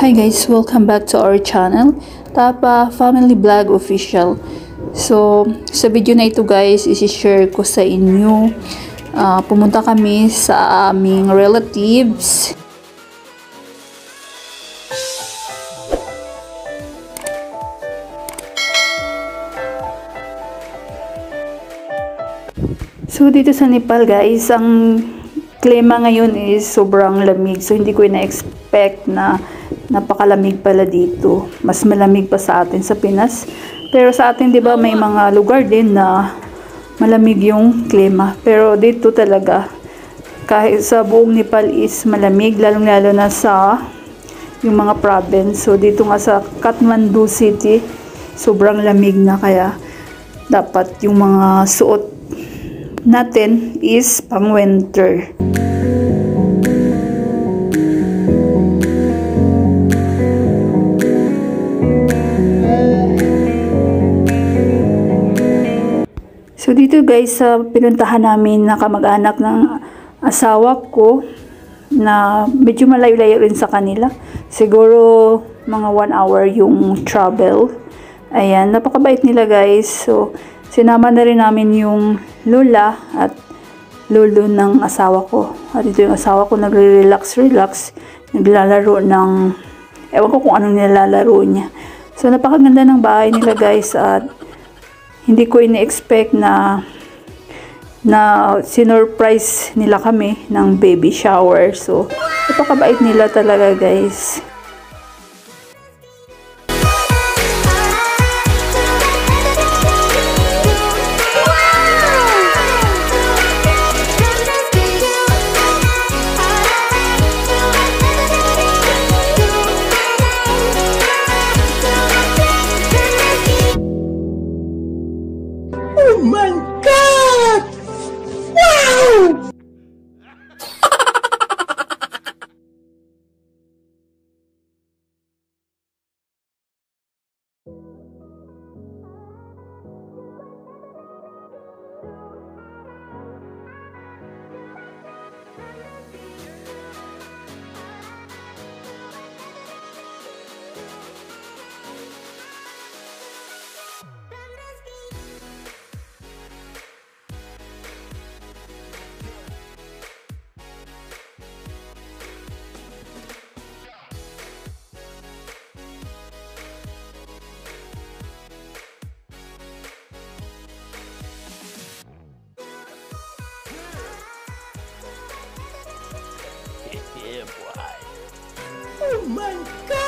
Hi guys, welcome back to our channel, THAPA Family Vlog Official. So, sa video na ito guys, isi-share ko sa inyo. Pumunta kami sa aming relatives. So, dito sa Nepal guys, ang klima ngayon is sobrang lamig. So, hindi ko na-expect na napakalamig pala dito. Mas malamig pa sa atin sa Pinas. Pero sa atin, di ba, may mga lugar din na malamig yung klima. Pero dito talaga, kahit sa buong Nepal is malamig, lalong-lalo na sa yung mga province. So, dito nga sa Kathmandu City, sobrang lamig na kaya dapat yung mga suot natin is pang winter. So dito guys, sa pinuntahan namin na kamag-anak ng asawa ko na medyo malayo-layo rin sa kanila. Siguro mga 1 hour yung travel. Ayan, napakabait nila guys. So sinama na rin namin yung lola at lolo ng asawa ko. At ito yung asawa ko nagre-relax. Naglalaro ng, ewan ko kung anong nilalaro niya. So, napakaganda ng bahay nila guys. At hindi ko ini-expect na sinurprise nila kami ng baby shower. So, napakabait nila talaga guys. Oh my God!